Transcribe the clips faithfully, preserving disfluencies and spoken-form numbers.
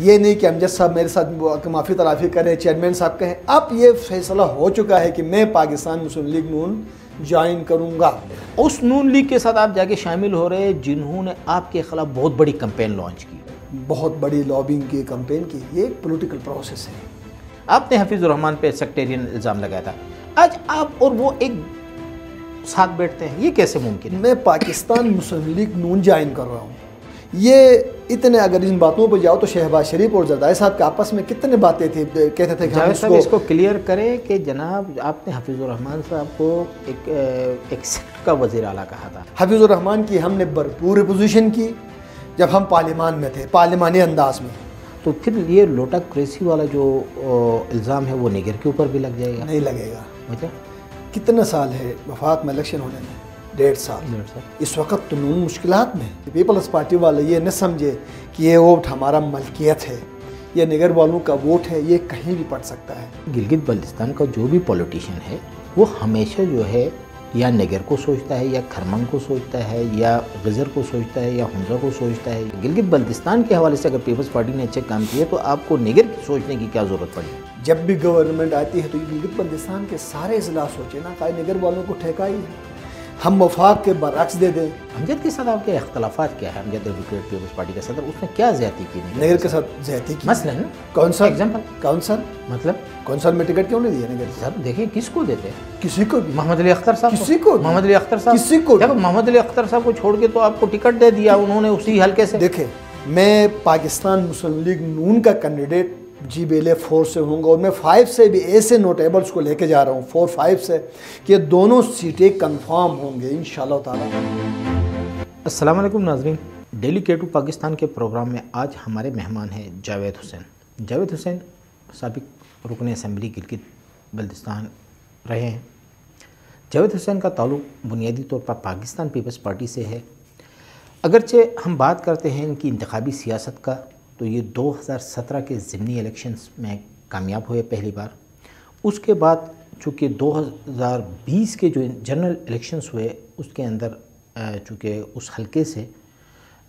ये नहीं कि अमजद साहब मेरे साथ माफ़ी तलाफ़ी कर रहे हैं, चेयरमैन साहब कहें अब ये फैसला हो चुका है कि मैं पाकिस्तान मुस्लिम लीग नून ज्वाइन करूँगा। उस नून लीग के साथ आप जाके शामिल हो रहे हैं जिन्होंने आपके खिलाफ बहुत बड़ी कंपेन लॉन्च की, बहुत बड़ी लॉबिंग की, कंपेन की। ये एक पॉलिटिकल प्रोसेस है। आपने हफीजुर रहमान पे सेक्टेरियन इल्ज़ाम लगाया था, आज आप और वो एक साथ बैठते हैं, ये कैसे मुमकिन है? मैं पाकिस्तान मुस्लिम लीग नून ज्वाइन कर रहा हूँ। ये इतने अगर इन बातों पर जाओ तो शहबाज शरीफ और जरदारी साहब के आपस में कितने बातें थी, कहते थे कि इसको, इसको क्लियर करें कि जनाब आपने हफीजुर रहमान साहब को एक एक सेक्ट का वजीर आला कहा था। हफीजुर रहमान की हमने भरपूर पोजीशन की जब हम पार्लियामान में थे, पार्लियामानी अंदाज में। तो फिर ये लोटाक्रेसी वाला जो इल्ज़ाम है वो निगर के ऊपर भी लग जाएगा? नहीं लगेगा। अच्छा, कितना साल है वफाक में इलेक्शन होने में? डेढ़ साल। इस वक्त तो नून मुश्किलात में। पीपल्स पार्टी वाले ये न समझे कि ये वोट हमारा मलकियत है, ये निगर वालों का वोट है, ये कहीं भी पड़ सकता है। गिलगित बल्तिस्तान का जो भी पॉलिटिशियन है वो हमेशा जो है या निगर को सोचता है, या खरमंग को सोचता है, या गजर को सोचता है, या हुंजा को सोचता है। गिलगित बल्तिस्तान के हवाले से अगर पीपल्स पार्टी ने अच्छे काम किए तो आपको निगर की सोचने की क्या ज़रूरत पड़ी? जब भी गवर्नमेंट आती है तो गिलगित बल्तिस्तान के सारे इजलास सोचे ना, कहा निगर वालों को ठेका ही हम वफाक के बरक्स दे दें। अमजद के साथ आपके अख्तलाफात क्या है? अमजद एडवोकेट पीपल्स पार्टी के सदर, उसने क्या ज्यादती की निगर के साथ? ज्यादती की मसलन कौनसा एग्जांपल? कौनसा मतलब कौनसा में टिकट क्यों नहीं दिया निगर साहब? देखिए किसको देते हैं, किसी को भी, मोहम्मद अली अख्तर साहब किसी को, मोहम्मद अली अख्तर साहब किसी को। देखो मोहम्मद अली अख्तर साहब को छोड़ के तो आपको टिकट दे दिया उन्होंने उसी हल्के से। देखे मैं पाकिस्तान मुस्लिम लीग नून का candidate G B A four से होंगे और मैं फाइव से भी ऐसे नोटेबल्स को लेके जा रहा हूँ, फोर फाइव से, कि दोनों सीटें कंफर्म होंगे इंशाल्लाह ताला। अस्सलाम वालेकुम नाज़रीन, डेली के टू पाकिस्तान के प्रोग्राम में आज हमारे मेहमान हैं जावेद हुसैन। जावेद हुसैन साबिक़ रुकन असम्बली गिलगित बल्तिस्तान रहे हैं। जावेद हुसैन का ताल्लुक़ बुनियादी तौर पर पाकिस्तान पीपल्स पार्टी से है। अगरचे हम बात करते हैं इनकी इंतखाबी सियासत का, तो ये दो हज़ार सत्रह के ज़िमनी इलेक्शंस में कामयाब हुए पहली बार। उसके बाद चूँकि दो हज़ार बीस के जो जनरल इलेक्शंस हुए उसके अंदर चूँकि उस हलके से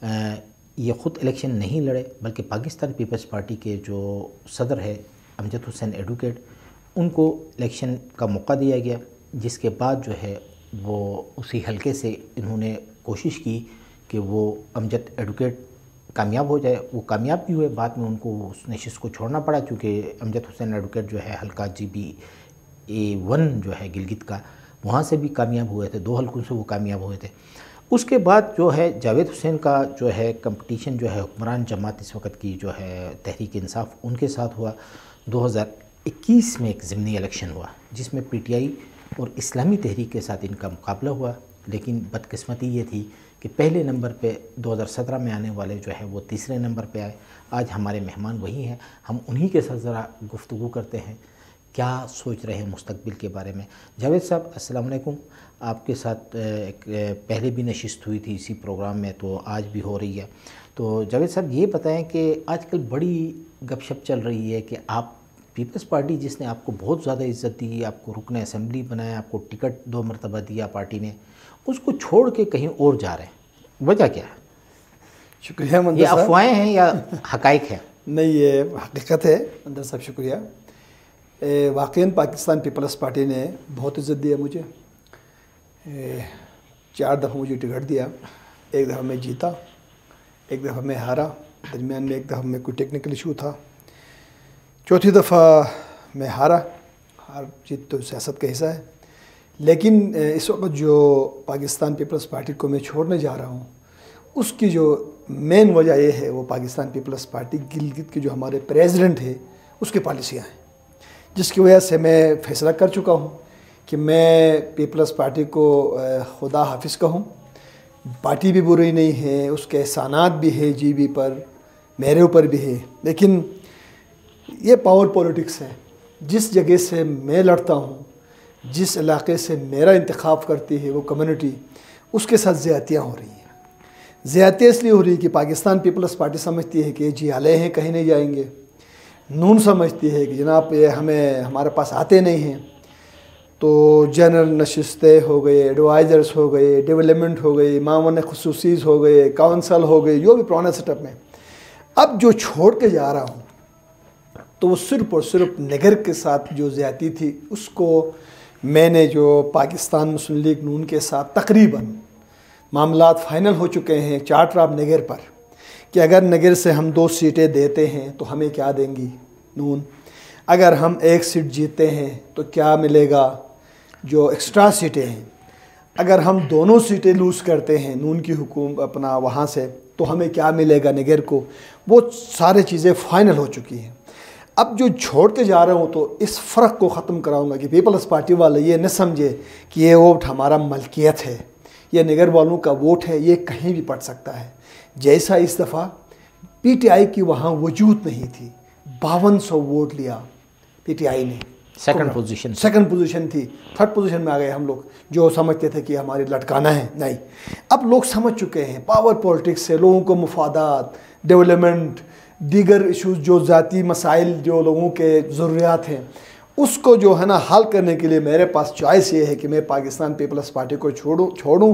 ये ख़ुद इलेक्शन नहीं लड़े बल्कि पाकिस्तान पीपल्स पार्टी के जो सदर है अमजद हुसैन एडवोकेट, उनको इलेक्शन का मौका दिया गया, जिसके बाद जो है वो उसी हलके से इन्होंने कोशिश की कि वो अमजद एडवोकेट कामयाब हो जाए। वो कामयाब भी हुए, बाद में उनको उस नशिश को छोड़ना पड़ा क्योंकि अमजद हुसैन एडवोकेट जो है हल्का जी बी ए वन जो है गिलगित का, वहाँ से भी कामयाब हुए थे, दो हल्कों से वो कामयाब हुए थे। उसके बाद जो है जावेद हुसैन का जो है कंपटीशन जो है हुक्मरान जमात इस वक्त की जो है तहरीक-ए-इंसाफ उनके साथ हुआ। दो हज़ार इक्कीस में एक ज़िमनी इलेक्शन हुआ जिसमें पी टी आई और इस्लामी तहरीक के साथ इनका मुकाबला हुआ, लेकिन बदकिस्मती ये थी कि पहले नंबर पे दो हज़ार सत्रह में आने वाले जो है वो तीसरे नंबर पे आए। आज हमारे मेहमान वही हैं, हम उन्हीं के साथ ज़रा गुफ्तगू करते हैं क्या सोच रहे हैं मुस्तकबिल के बारे में। जावेद साहब अस्सलाम वालेकुम, आपके साथ एक पहले भी नशिस्त हुई थी इसी प्रोग्राम में, तो आज भी हो रही है। तो जावेद साहब ये बताएं कि आजकल बड़ी गपशप चल रही है कि आप पीपल्स पार्टी जिसने आपको बहुत ज़्यादा इज्जत दी, आपको रुकन असम्बली बनाया, आपको टिकट दो मरतबा दिया पार्टी ने, उसको छोड़ के कहीं और जा रहे हैं, वजह क्या है? शुक्रिया मंदर साहब। ये अफवाहें हैं या हकाइक है? नहीं, ये हकीकत है मंदर साहब, शुक्रिया। वाकईन पाकिस्तान पीपल्स पार्टी ने बहुत इज्जत दिया मुझे, ए, चार दफ़ा मुझे टिकट दिया, एक दफ़ा मैं जीता, एक दफ़ा मैं हारा, दरमियान में एक दफ़ा में कोई टेक्निकल इशू था, चौथी दफ़ा मैं हारा। हार जीत तो सियासत का हिस्सा है, लेकिन इस वक्त जो पाकिस्तान पीपल्स पार्टी को मैं छोड़ने जा रहा हूँ उसकी जो मेन वजह ये है वो पाकिस्तान पीपल्स पार्टी गिलगित के जो हमारे प्रेसिडेंट है उसकी पॉलिसियाँ हैं, जिसकी वजह से मैं फैसला कर चुका हूँ कि मैं पीपल्स पार्टी को खुदा हाफिज कहूँ। पार्टी भी बुरी नहीं है, उसके एहसानात भी है, जी बी पर मेरे ऊपर भी है, लेकिन ये पावर पॉलिटिक्स है। जिस जगह से मैं लड़ता हूँ, जिस इलाके से मेरा इंतखाब करती है वो कम्युनिटी, उसके साथ ज़्यादतियाँ हो रही हैं। ज़्यादतियाँ इसलिए हो रही है कि पाकिस्तान पीपल्स पार्टी समझती है कि जी आले हैं कहीं नहीं जाएंगे, नून समझती है कि जनाब ये हमें हमारे पास आते नहीं हैं। तो जनरल नशिस्तें हो गए, एडवाइज़र्स हो गए, डेवलपमेंट हो गई, मामन खसूसीज़ हो गए, काउंसिल हो गई, जो भी पुराने सेटअप में अब जो छोड़ के जा रहा हूँ तो वो सिर्फ और सिर्फ नगर के साथ जो ज़्यादती थी उसको मैंने जो पाकिस्तान मुस्लिम लीग नून के साथ तकरीबन मामला फ़ाइनल हो चुके हैं चार्टर ऑफ नगर पर कि अगर नगर से हम दो सीटें देते हैं तो हमें क्या देंगी नून, अगर हम एक सीट जीतते हैं तो क्या मिलेगा जो एक्स्ट्रा सीटें हैं, अगर हम दोनों सीटें लूज़ करते हैं नून की हुकूमत अपना वहाँ से तो हमें क्या मिलेगा नगर को, वो सारे चीज़ें फ़ाइनल हो चुकी हैं। अब जो छोड़ के जा रहा हूँ तो इस फ़र्क को ख़त्म कराऊँगा कि पीपल्स पार्टी वाले ये न समझे कि ये वोट हमारा मलकियत है, ये नगर वालों का वोट है, ये कहीं भी पड़ सकता है। जैसा इस दफ़ा पी टी आई की वहाँ वजूद नहीं थी, बावन सौ वोट लिया पी टी आई ने, सेकंड पोजीशन सेकंड पोजीशन थी, थर्ड पोजीशन में आ गए हम लोग जो समझते थे कि हमारी लटकाना है। नहीं, अब लोग समझ चुके हैं पावर पॉलिटिक्स से लोगों को मुफादात, डेवलपमेंट, दीगर इशूज़ जो ज़ाती मसाइल जो लोगों के ज़रूरियात हैं उसको जो है ना हल करने के लिए मेरे पास चॉइस ये है कि मैं पाकिस्तान पीपल्स पार्टी को छोड़ूँ छोड़ूँ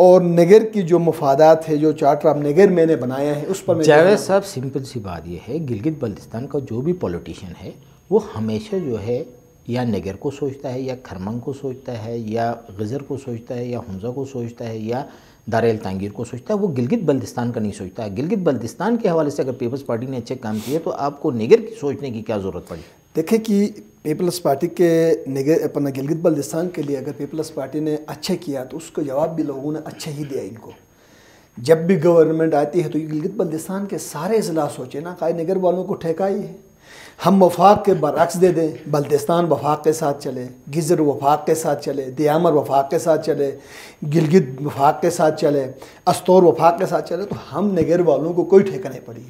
और नगर की जो मफादात है जो चार्टर ऑफ नगर मैंने बनाया है उस पर। जावेद साहब, सिंपल सी बात यह है गिलगित बल्तिस्तान का जो भी पॉलिटिशियन है वो हमेशा जो है या नगर को सोचता है या खरमंग को सोचता है या गज़र को सोचता है या हुंजा को सोचता है या दार-ए-तांगीर को सोचता है, वो गिलगित बल्तिस्तान का नहीं सोचता है। गिलगित बल्तिस्तान के हवाले से अगर पीपल्स पार्टी ने अच्छे काम किए तो आपको नगर की सोचने की क्या ज़रूरत पड़ी? देखें कि पीपल्स पार्टी के नगर अपना गिलगित बल्तिस्तान के लिए अगर पीपल्स पार्टी ने अच्छे किया तो उसको जवाब भी लोगों ने अच्छा ही दिया। इनको जब भी गवर्नमेंट आती है तो गिलगित बल्तिस्तान के सारे अजला सोचे ना काई नगर वालों को ठेका ही है, हम वफाक के बरक्स दे दें, बल्तिस्तान वफाक के साथ चले, गिजर वफाक के साथ चले, दियामर वफाक के साथ चले, गिलगित वफाक के साथ चले, अस्तौर वफाक के साथ चले, तो हम नगर वालों को कोई ठेका नहीं पड़ी।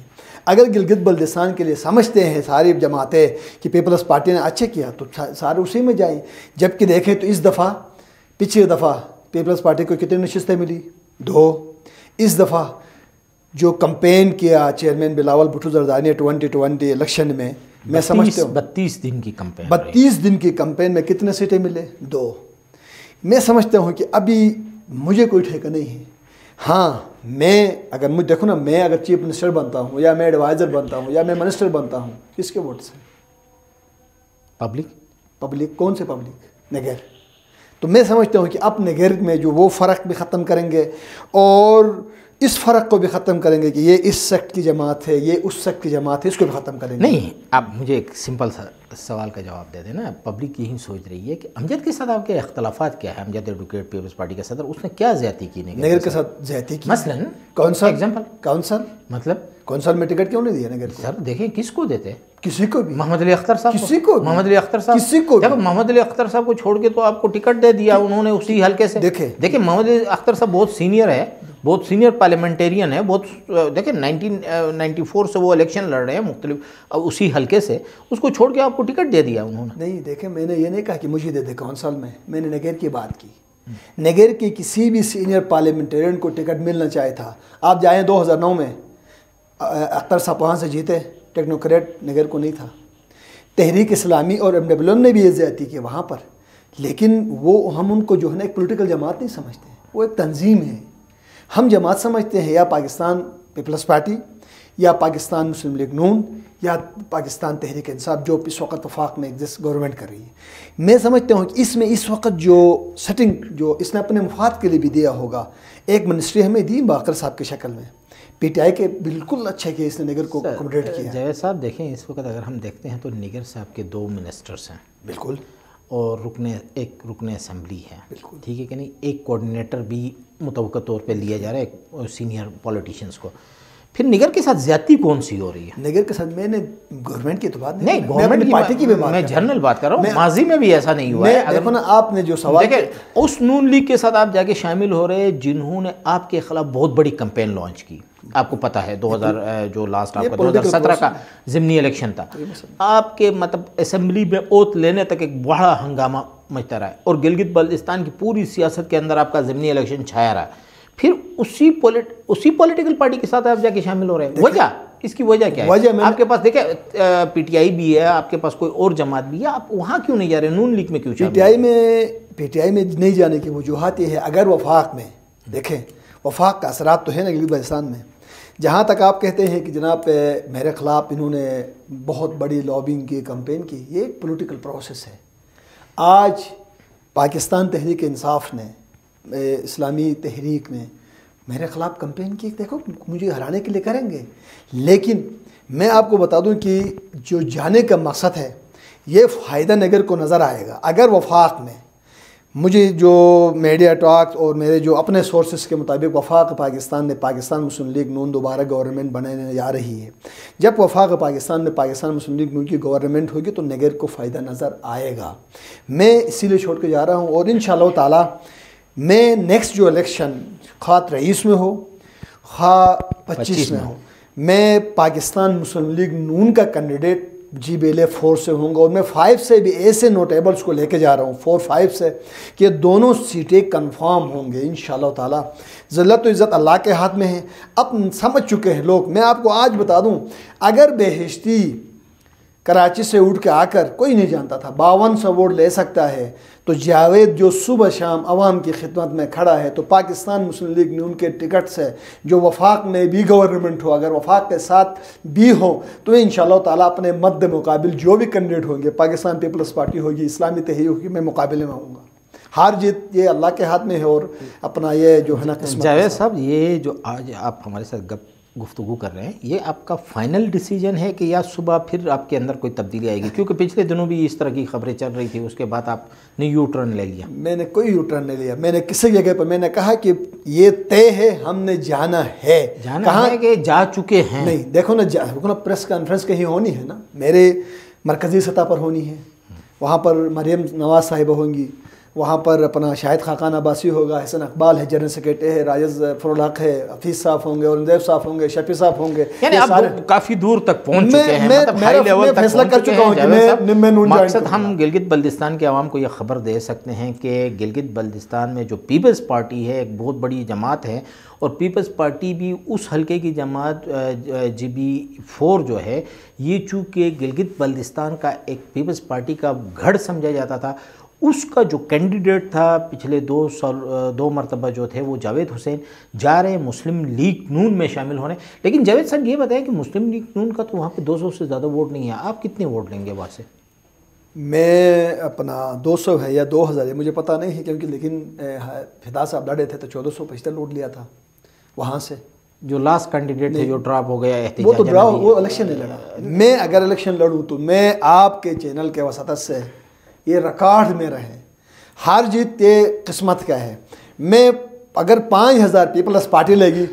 अगर गिलगित बल्तिस्तान के लिए समझते हैं सारी जमातें कि पीपल्स पार्टी ने अच्छे किया तो सारे उसी में जाएँ। जबकि देखें तो इस दफ़ा पिछली दफ़ा पीपल्स पार्टी को कितनी नशस्तें मिली, दो। इस दफ़ा जो कंपेन किया चेयरमैन बिलावल भुट्टो जरदारी ने ट्वेंटी ट्वेंटी इलेक्शन में, मैं समझता हूँ बत्तीस दिन की कंपेन बत्तीस दिन की कंपेन में कितने सीटें मिले, दो। मैं समझता हूँ कि अभी मुझे कोई ठेका नहीं है। हाँ, मैं अगर मुझे देखो ना, मैं अगर चीफ मिनिस्टर बनता हूँ या मैं एडवाइज़र बनता हूँ या मैं मिनिस्टर बनता हूँ, किसके वोट से? पब्लिक। पब्लिक कौन से पब्लिक? नगर। तो मैं समझता हूँ कि अब नगर में जो वो फ़र्क भी ख़त्म करेंगे और इस फ़र्क को भी ख़त्म करेंगे कि ये इस सेक्ट की जमात है, ये उस सेक्ट की जमात है, इसको भी ख़त्म करेंगे। नहीं, आप मुझे एक सिंपल सा सवाल का जवाब दे देना, पब्लिक यही सोच रही है कि अमजद के साथ आपके अख्तलाफात क्या है? अमजद एडवोकेट पीपल्स पार्टी का सदर, उसने क्या ज़्यादती की नगर, नगर के साथ ज़्यादती की? मसलन कौनसा एग्जाम्पल, कौनसा मतलब कौनसा में टिकट क्यों नहीं दिया नगर सर? देखें किसको देते हैं, किसी को भी, मोहम्मद अली अख्तर साहब किसी को, मोहम्मद अली अख्तर साहब किसी को। देखो मोहम्मद अली अख्तर साहब को छोड़ के तो आपको टिकट दे दिया उन्होंने उसी हल्के से। देखे देखिए मोहम्मद अली अख्तर साहब बहुत सीनियर है, बहुत सीनियर पार्लियामेंटेरियन है, बहुत देखें नाइनटीन नाइन्टी फोर से वो इलेक्शन लड़ रहे हैं मुख्तलिफ उसी हल्के से, उसको छोड़ के आपको टिकट दे दिया उन्होंने। नहीं देखें, मैंने ये नहीं कहा कि मुझे दे दे कौंसल में, मैंने नगर की बात की। नगर के किसी भी सीनियर पार्लियामेंटेरियन को टिकट मिलना चाहिए था। आप जाएँ दो हज़ार नौ में अख्तर साहब वहाँ से जीते, टेक्नोक्रेट नगर को नहीं था। तहरीक इस्लामी और एम डब्ल्यू एम ने भी ये ज्यादती की वहाँ पर, लेकिन वो हम उनको जो है ना एक पोलिटिकल जमात नहीं समझते, वो एक तंजीम है। हम जमात समझते हैं या पाकिस्तान पीपल्स पार्टी या पाकिस्तान मुस्लिम लीग नून या पाकिस्तान तहरीक इंसाफ जो इस वक्त वफाक में एग्जिस्ट गवर्नमेंट कर रही है। मैं समझता हूँ कि इसमें इस वक्त जो सेटिंग जो इसने अपने मुफाद के लिए भी दिया होगा, एक मिनिस्ट्री हमें दी बाकर साहब की शक्ल में, पी टी आई के बिल्कुल अच्छे के इसने नगर को अकोमोडेट किया। जावेद साहब देखें, इस वक्त अगर हम देखते हैं तो नगर साहब के दो मिनिस्टर्स हैं बिल्कुल, और रुकने एक रुकने असम्बली है बिल्कुल, ठीक है कि नहीं, एक कोऑर्डिनेटर भी मुतवक्का तौर पे लिया जा रहा है सीनियर पॉलिटिशियंस को। फिर नगर के साथ ज्यादती कौन सी हो रही है? नगर के साथ मैंने गवर्नमेंट की तो बात नहीं, गवर्नमेंट की पार्टी की भी बात, मैं जनरल बात कर रहा हूँ, माजी में भी ऐसा नहीं हुआ है। अगर ना आपने जो सवाल देखिए उस नून लीग के साथ आप जाके शामिल हो रहे हैं जिन्होंने आपके खिलाफ बहुत बड़ी कंपेन लॉन्च की, आपको पता है दो हज़ार जो लास्ट आपका दो हज़ार सत्रह का ज़िमनी इलेक्शन था, आपके मतलब असेंबली में ओत लेने तक एक बड़ा हंगामा मचता रहा है और गिलगित बल्तिस्तान की पूरी सियासत के अंदर आपका ज़िमनी इलेक्शन छाया रहा है। फिर उसी पोलिट उसी पॉलिटिकल पार्टी के साथ आप जाके शामिल हो रहे हैं, वजह इसकी वजह क्या है? आपके पास देखे पीटीआई भी है, आपके पास कोई और जमात भी है, आप वहाँ क्यों नहीं जा रहे? नून लीग में क्यों? पीटीआई में पीटीआई में नहीं जाने की वजूहत ये है, अगर वफाक में देखें वफाक का असरात तो है ना गिलगित बल्तिस्तान में, जहाँ तक आप कहते हैं कि जनाब मेरे ख़िलाफ़ इन्होंने बहुत बड़ी लॉबिंग की, कंपेन की, ये एक पॉलिटिकल प्रोसेस है। आज पाकिस्तान तहरीक इंसाफ ने, इस्लामी तहरीक ने मेरे ख़िलाफ़ कंपेन की, देखो मुझे हराने के लिए करेंगे, लेकिन मैं आपको बता दूं कि जो जाने का मकसद है ये फ़ायदा नगर को नज़र आएगा। अगर वफाक में मुझे जो मीडिया टॉक्स और मेरे जो अपने सोर्सेस के मुताबिक वफाक पाकिस्तान ने पाकिस्तान मुस्लिम लीग नून दोबारा गवर्नमेंट बनाने जा रही है, जब वफाक पाकिस्तान में पाकिस्तान मुस्लिम लीग नून की गवर्नमेंट होगी तो नगर को फ़ायदा नज़र आएगा। मैं इसीलिए छोड़ के जा रहा हूँ और इंशाअल्लाह ताला मैं नेक्स्ट जो इलेक्शन खा तेईस में हो खा पच्चीस में हो, मैं पाकिस्तान मुस्लिम लीग नून का candidate G B L four से होंगे और मैं फाइव से भी ऐसे नोटेबल्स को लेके जा रहा हूँ, फोर फाइव से, कि दोनों सीटें कंफर्म होंगे इंशाल्लाह ताला। ज़िल्लत तो इज़्ज़त अल्लाह के हाथ में है, अब समझ चुके हैं लोग। मैं आपको आज बता दूँ, अगर बेहिश्ती कराची से उठ के आकर कोई नहीं जानता था बावन सौ वोट ले सकता है, तो जावेद जो सुबह शाम आवाम की खिदमत में खड़ा है, तो पाकिस्तान मुस्लिम लीग नून के टिकट से जो वफाक में भी गवर्नमेंट हो, अगर वफाक के साथ भी हो, तो इंशाअल्लाह ताला अपने मद्दे मुकाबिल जो भी कैंडिडेट होंगे, पाकिस्तान पीपल्स पार्टी होगी, इस्लामी तहरीक होगी, मैं मुकाबले में आऊँगा। हार जीत ये अल्लाह के हाथ में है और अपना ये जो है ना। जावेद साहब, ये जो आज आप हमारे साथ गप गुफ्तगू कर रहे हैं, ये आपका फाइनल डिसीजन है कि या सुबह फिर आपके अंदर कोई तब्दीली आएगी? क्योंकि पिछले दिनों भी इस तरह की खबरें चल रही थी, उसके बाद आपने यू टर्न ले लिया। मैंने कोई यू टर्न नहीं लिया, मैंने किसी जगह पर मैंने कहा कि ये तय है, हमने जाना है। जाना कहाँ है कि जा चुके हैं? नहीं, देखो ना, देखो ना, प्रेस कॉन्फ्रेंस कहीं होनी है ना, मेरे मरकज़ी सतह पर होनी है, वहाँ पर मरियम नवाज़ साहिबा होंगी, वहाँ पर अपना शाहिद खाकान अब्बासी होगा, हसन इकबाल है, जनरल सेक्रेटरी है, राजद फरोलहक है, हफीज़ साहब होंगे, औरंगजेब साहब होंगे, शफी साहब होंगे, यानी आप काफ़ी दूर तक पहुँच चुके हैं, मतलब हाई लेवल तक फैसला कर चुका हूं कि मैं मैं नून जाएं। हम गिलगित बल्तिस्तान के आवाम को यह खबर दे सकते हैं कि गिलगित बल्तिस्तान में जो पीपल्स पार्टी है, एक बहुत बड़ी जमात है, और पीपल्स पार्टी भी उस हलके की जमात जी बी फोर जो है, ये चूँकि गिलगित बल्तिस्तान का एक पीपल्स पार्टी का गढ़ समझा जाता था, उसका जो कैंडिडेट था पिछले दो साल दो मरतबा जो थे वो जावेद हुसैन, जा रहे मुस्लिम लीग नून में शामिल होने। लेकिन जावेद साहब ये बताएं कि मुस्लिम लीग नून का तो वहाँ पे दो सौ से ज़्यादा वोट नहीं है, आप कितने वोट लेंगे वहाँ से? मैं अपना दो सौ है या दो हज़ार है मुझे पता नहीं है, क्योंकि लेकिन फिदा साहब लड़े थे तो चौदह सौ पचहत्तर वोट लिया था वहाँ से, जो लास्ट कैंडिडेट थे जो ड्रॉप हो गया, वो तो ड्रॉप, वो इलेक्शन नहीं लड़ा। मैं अगर इलेक्शन लड़ूँ तो मैं आपके चैनल के वसात से ये रिकॉर्ड में रहे, हार जीत ये किस्मत का है। मैं अगर पाँच हज़ार पीपल्स पार्टी लेगी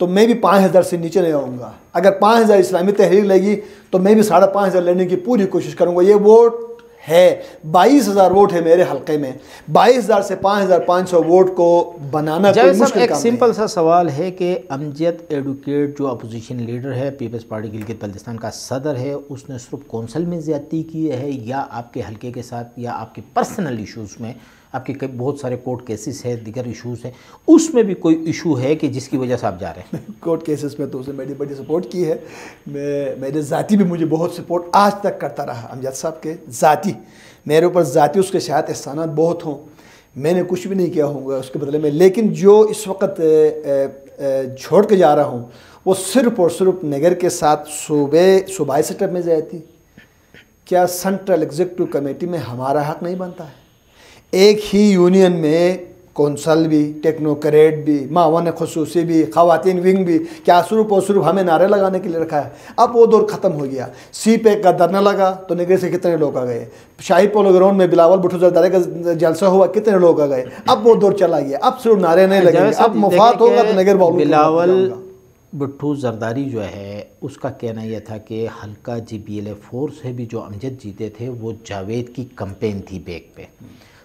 तो मैं भी पाँच हज़ार से नीचे नहीं आऊँगा, अगर पाँच हज़ार इस्लामी तहरीक लेगी तो मैं भी साढ़े पाँच हज़ार लेने की पूरी कोशिश करूँगा। ये वोट है, बाईस हज़ार वोट है मेरे हलके में, बाईस हज़ार से पाँच हज़ार पाँच सौ वोट को बनाना कोई मुश्किल काम नहीं। सिंपल सा सवाल है कि अमजद एडवोकेट जो अपोजिशन लीडर है, पीपल्स पार्टी गिलगित बल्तिस्तान का सदर है, उसने सिर्फ कौंसल में ज़्यादती की है, या आपके हलके के साथ या आपके पर्सनल इशूज़ में, आपके कई बहुत सारे कोर्ट केसेस है, दिगर इशूज़ हैं, उसमें भी कोई इशू है कि जिसकी वजह से आप जा रहे हैं? कोर्ट केसेस में तो उसने मेरी बड़ी सपोर्ट की है, मैं मेरे ज़ाती भी मुझे बहुत सपोर्ट आज तक करता रहा अमजद साहब के, ज़ाती मेरे ऊपर ज़ाती उसके शायद एहसानात बहुत हों, मैंने कुछ भी नहीं किया होगा उसके बदले में, लेकिन जो इस वक्त छोड़ के जा रहा हूँ वो सिर्फ और सिर्फ नगर के साथ सूबे सूबाई सेटअप में ज़्यादती। क्या सेंट्रल एग्जीक्यूटिव कमेटी में हमारा हक नहीं बनता है? एक ही यूनियन में कौंसल भी, टेक्नोक्रेट भी, मावन खसूसी भी, ख़वातीन विंग भी, क्या स्वरूप और स्वरूप हमें नारे लगाने के लिए रखा है? अब वो दौर ख़त्म हो गया। सी पैक का धरना लगा तो नगर से कितने लोग आ गए, शाही पोलो ग्राउंड में बिलावल भुट्टो जरदारी का जलसा हुआ, कितने लोग आ गए, अब वो दौर चला गया, अब सिर्फ नारे नहीं लगे, अब मुफाद होगा तो नगर बाउल। बिलावल भुट्टो जरदारी जो है उसका कहना यह था कि हल्का G B L A four से भी जो अमजद जीते थे वो जावेद की कंपेन थी बैक पे,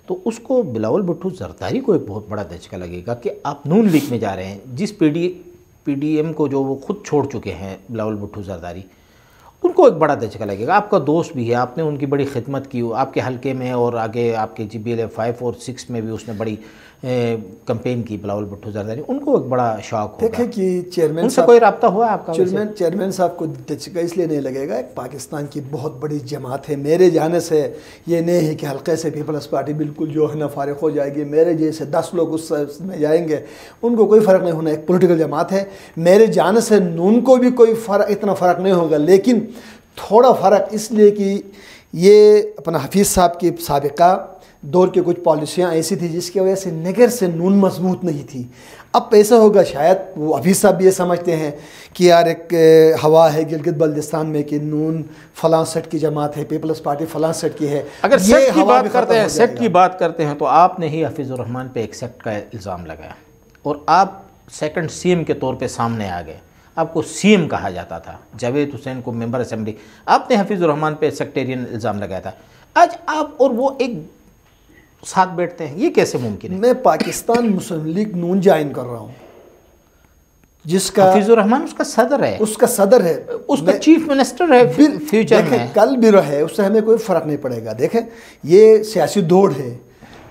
तो उसको बिलावल भुट्टो जरदारी को एक बहुत बड़ा धचका लगेगा कि आप नून लीग में जा रहे हैं, जिस पीडी पीडीएम को जो वो खुद छोड़ चुके हैं बिलावल भुट्टो जरदारी, उन उनको एक बड़ा धचका लगेगा। आपका दोस्त भी है, आपने उनकी बड़ी खिदमत की, आपके हलके में और आगे आपके जी बी एल फाइव और सिक्स में भी उसने बड़ी कंपेन की बिलावल भुट्टो ज़रदारी, उनको एक बड़ा शौक होगा। देखें कि चेयरमैन से कोई रब्ता हुआ आपका? चेयरमैन चेयरमैन साहब को धचका इसलिए नहीं लगेगा, पाकिस्तान की बहुत बड़ी जमात है। मेरे जाने से ये नहीं है कि हल्के से पीपल्स पार्टी बिल्कुल जो है ना फारिग हो जाएगी, मेरे जैसे दस लोग उस में जाएंगे, उनको कोई फ़र्क नहीं होना। एक पॉलिटिकल जमात है, मेरे जाने से नून को भी कोई फ़र्क इतना फ़र्क नहीं होगा। लेकिन थोड़ा फ़र्क इसलिए कि ये अपना हफीज़ साहब की साबिका दौर की कुछ पॉलिसियाँ ऐसी थी जिसकी वजह से नगर से नून मजबूत नहीं थी। अब ऐसा होगा शायद वो अभी सब ये समझते हैं कि यार एक हवा है गिलगित बल्दिस्तान में कि नून फलां सेट की जमात है, पीपल्स पार्टी फलां सेट की है। अगर सेट की बात करते हैं सेट की बात करते हैं तो आपने ही हफीज़ुर रहमान पे एक सेट का इल्ज़ाम लगाया और आप सेकंड सीएम के तौर पे सामने आ गए। आपको सीएम कहा जाता था, जावेद हुसैन को मेंबर असेंबली, आपने हफीज़ुर रहमान पे सेक्टेरियन इल्ज़ाम लगाया था। आज आप और वो एक साथ बैठते हैं, ये कैसे मुमकिन है? मैं पाकिस्तान मुस्लिम लीग नून ज्वाइन कर रहा हूँ, जिसका हफीज़ुर रहमान उसका सदर है, उसका सदर है, उसका चीफ मिनिस्टर है, फिर फ्यूचर में कल भी रहे, उससे हमें कोई फ़र्क नहीं पड़ेगा। देखें ये सियासी दौड़ है,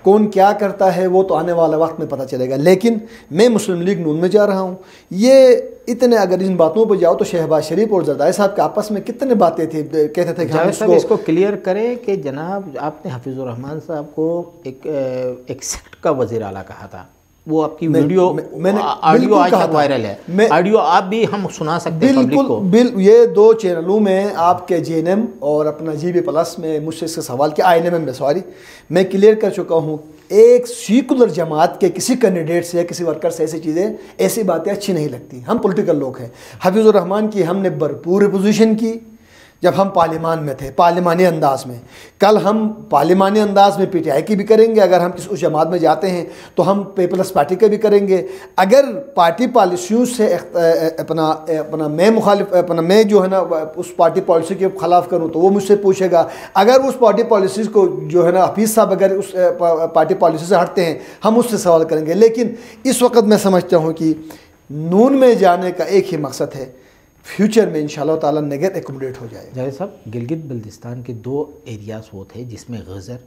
कौन क्या करता है वो तो आने वाला वक्त में पता चलेगा। लेकिन मैं मुस्लिम लीग नून में जा रहा हूँ। ये इतने अगर इन बातों पर जाओ तो शहबाज शरीफ और जरदारी साहब के आपस में कितने बातें थी, कहते थे कि इसको, इसको क्लियर करें कि जनाब आपने हफीज़ुर रहमान साहब को एक एक सेक्ट का वजीर आला कहा था। वो आपकी मैं, वीडियो मैं, मैंने ऑडियो आज तक वायरल है, ऑडियो आप भी हम सुना सकते हैं पब्लिक को। बिल ये दो चैनलों में आपके जे एन एम और अपना जी बी प्लस में मुझसे इसका सवाल किया, आई एन एम एम में, सॉरी मैं क्लियर कर चुका हूँ। एक सीकुलर जमात के किसी कैंडिडेट से या किसी वर्कर से ऐसी चीज़ें ऐसी बातें अच्छी नहीं लगती। हम पॉलिटिकल लोग हैं। हफीज़ुर रहमान की हमने भरपूर पोजीशन की जब हम पार्लियामान में थे, पार्लिमानी अंदाज़ में। कल हम पार्लिमानी अंदाज़ में पीटीआई की भी करेंगे, अगर हम किसी उस जमात में जाते हैं तो हम पीपल्स पार्टी का भी करेंगे। अगर पार्टी पॉलिसियों से अपना अपना मैं मुखालिफ अपना मैं जो है ना उस पार्टी पॉलिसी के खिलाफ करूं तो वो मुझसे पूछेगा। अगर उस पार्टी पॉलिसीज़ को जो है ना हफीज़ साहब अगर उस पार्टी पॉलिसी से हटते हैं हम उससे सवाल करेंगे। लेकिन इस वक्त मैं समझता हूँ कि नून में जाने का एक ही मकसद है, फ्यूचर में इंशाल्लाह ताला नगर एकोमोडेट हो जाएगा। जावेद साहब, गिलगित बल्तिस्तान के दो एरियाज़ वो थे जिसमें गज़र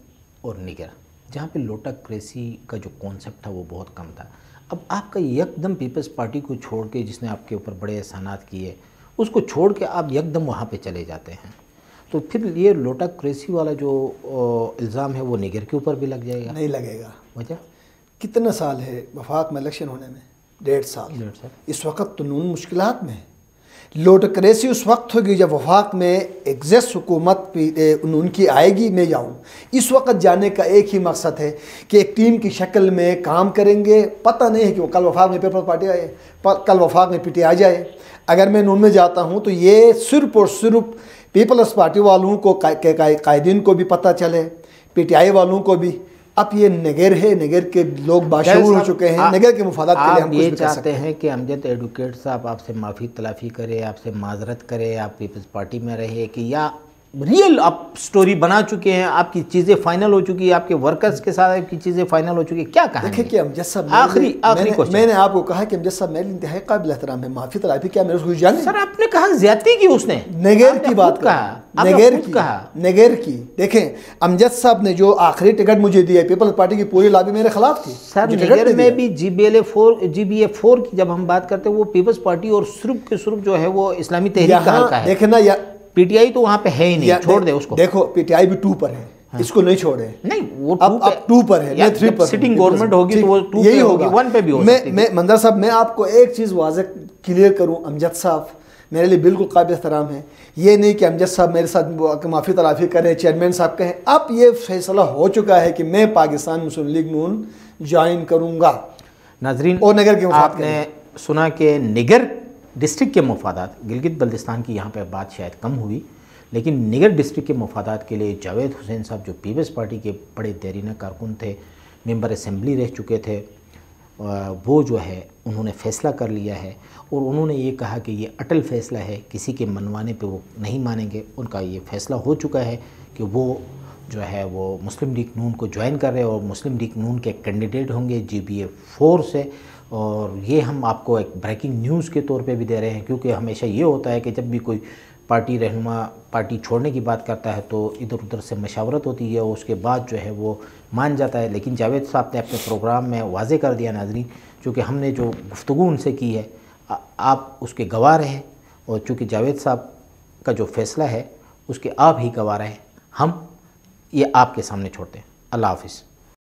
और निगर, जहाँ पे लोटाक्रेसी का जो कॉन्सेप्ट था वो बहुत कम था। अब आपका यकदम पीपल्स पार्टी को छोड़ के, जिसने आपके ऊपर बड़े एहसानात किए, उसको छोड़ के आप यकदम वहाँ पे चले जाते हैं, तो फिर ये लोटाक्रेसी वाला जो इल्ज़ाम है वो निगर के ऊपर भी लग जाएगा? नहीं लगेगा। वजह कितना साल है वफाक में इलेक्शन होने में? डेढ़ साल। डेढ़ साल इस वक्त तो नून मुश्किलात में है। लोटक्रेसी उस वक्त होगी जब वफाक में एग्जस्ट हुकूमत उनकी आएगी। मैं जाऊँ, इस वक्त जाने का एक ही मकसद है कि एक टीम की शक्ल में काम करेंगे। पता नहीं है कि वो कल वफाक में पीपल्स पार्टी आए, कल वफाक में पीटी आ जाए। अगर मैं नून में जाता हूँ तो ये सिर्फ और सिर्फ पीपल्स पार्टी वालों को कायदीन को भी पता चले, पीटीआई वालों को भी। अब ये नगर है, नगर के लोग बाशऊर हो चुके हैं, नगर के मुफादात के लिए हम ये चाहते हैं कि अमजद एडवोकेट साहब आपसे माफ़ी तलाफ़ी करे, आपसे माजरत करे, आप पीपल्स पार्टी में रहे कि या रियल आप स्टोरी बना चुके हैं, आपकी चीज़ें फाइनल हो चुकी है, आपके वर्कर्स के साथ आपकी चीज़ें फाइनल हो चुकी है, क्या कहा? देखिए कि अमजद साहब आखिरी आखिरी क्वेश्चन, मैंने आपको कहा कि अमजद साहब मेरे इंतहाई काबिल एहतराम है, माफ़ी तलाफ़ी क्या मेरे जाने? सर आपने कहा ज्यादती की, उसने नगर की बात कहा, नगर की कहा, नगर की। देखें अमजद साहब ने जो आखिरी टिकट मुझे दी है, पीपल्स पार्टी की पूरी लॉबी मेरे खिलाफ थी। सर नगर में भी G B A four G B A four की जब हम बात करते हैं वो पीपल्स पार्टी और सिर्फ के सिर्फ जो है वो इस्लामी तहरीक का हल्का है। देखे ना यार, पीटीआई तो वहाँ पे है ही नहीं, छोड़ दे उसको। देखो पीटीआई भी टू पर है, हाँ। इसको नहीं छोड़े, नहीं वो अब अब टू पर है, मैं थ्री पर। सिटिंग गवर्नमेंट होगी तो वो टू यही होगी, वन पे भी हो सकती है। मैं मंदर साहब मैं आपको एक चीज़ वाज़े क्लियर करूँ, अमजद साहब मेरे लिए बिल्कुल काबिल एहतराम है। ये नहीं कि अमजद साहब मेरे साथ माफ़ी तलाफ़ी करें, चेयरमैन साहब कहें। अब ये फैसला हो चुका है कि मैं पाकिस्तान मुस्लिम लीग नून ज्वाइन करूँगा। नाजरीन और नगर के आपने सुना कि निगर डिस्ट्रिक्ट के मफादात, गिलगित बल्तिस्तान की यहाँ पे बात शायद कम हुई, लेकिन निगर डिस्ट्रिक्ट के मफादात के लिए जावेद हुसैन साहब जो पीपल्स पार्टी के बड़े देरीना कारकुन थे, मेंबर असेंबली रह चुके थे, वो जो है उन्होंने फ़ैसला कर लिया है और उन्होंने ये कहा कि ये अटल फ़ैसला है, किसी के मनवाने पे वो नहीं मानेंगे। उनका ये फ़ैसला हो चुका है कि वो जो है वो मुस्लिम लीग नून को ज्वाइन कर रहे हैं और मुस्लिम लीग नून के कैंडिडेट होंगे जी बी ए फोर से। और ये हम आपको एक ब्रेकिंग न्यूज़ के तौर पे भी दे रहे हैं, क्योंकि हमेशा ये होता है कि जब भी कोई पार्टी रहनुमा पार्टी छोड़ने की बात करता है तो इधर उधर से मशावरत होती है और उसके बाद जो है वो मान जाता है। लेकिन जावेद साहब ने अपने प्रोग्राम में वाजे कर दिया नाजरीन, चूँकि हमने जो गुफ्तगू उनसे की है आ, आप उसके गवाह रहे, और चूँकि जावेद साहब का जो फैसला है उसके आप ही गवाह रहे, हम ये आपके सामने छोड़ते हैं। अल्लाह हाफिज़।